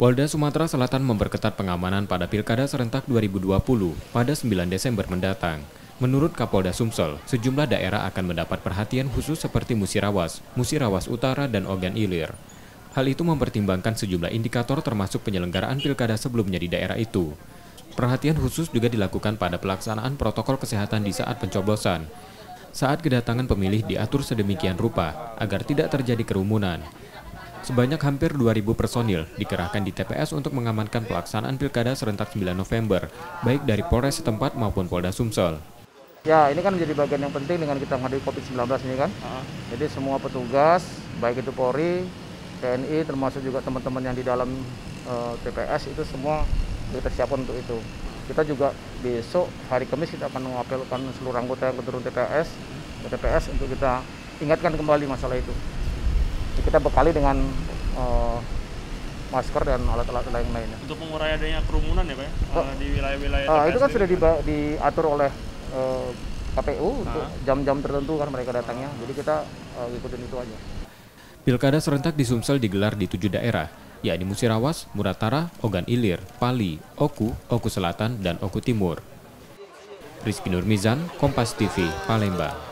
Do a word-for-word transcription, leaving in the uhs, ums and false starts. Polda Sumatera Selatan memperketat pengamanan pada Pilkada Serentak dua ribu dua puluh pada sembilan Desember mendatang. Menurut Kapolda Sumsel, sejumlah daerah akan mendapat perhatian khusus seperti Musirawas, Musirawas Utara, dan Ogan Ilir. Hal itu mempertimbangkan sejumlah indikator termasuk penyelenggaraan pilkada sebelumnya di daerah itu. Perhatian khusus juga dilakukan pada pelaksanaan protokol kesehatan di saat pencoblosan. Saat kedatangan pemilih diatur sedemikian rupa agar tidak terjadi kerumunan. Sebanyak hampir dua ribu personil dikerahkan di T P S untuk mengamankan pelaksanaan Pilkada serentak sembilan November, baik dari Polres setempat maupun Polda Sumsel. Ya, ini kan menjadi bagian yang penting dengan kita menghadapi COVID sembilan belas ini kan. Uh. Jadi semua petugas, baik itu Polri, T N I, termasuk juga teman-teman yang di dalam uh, T P S itu semua kita siapkan untuk itu. Kita juga besok hari Kamis kita akan mengapelkan seluruh anggota yang keturun T P S, ke T P S untuk kita ingatkan kembali masalah itu. Kita bekali dengan uh, masker dan alat-alat lain lainnya. Untuk mengurai adanya kerumunan ya Pak ya? Oh, uh, di wilayah-wilayah uh, T P S itu kan sudah di, diatur oleh uh, K P U untuk jam-jam uh. tertentu kan mereka datangnya. Jadi kita uh, ikutin itu aja. Pilkada serentak di Sumsel digelar di tujuh daerah, yakni Musirawas, Muratara, Ogan Ilir, Pali, Oku, Oku Selatan, dan Oku Timur. Rizki Nurmizan, Kompas T V, Palembang.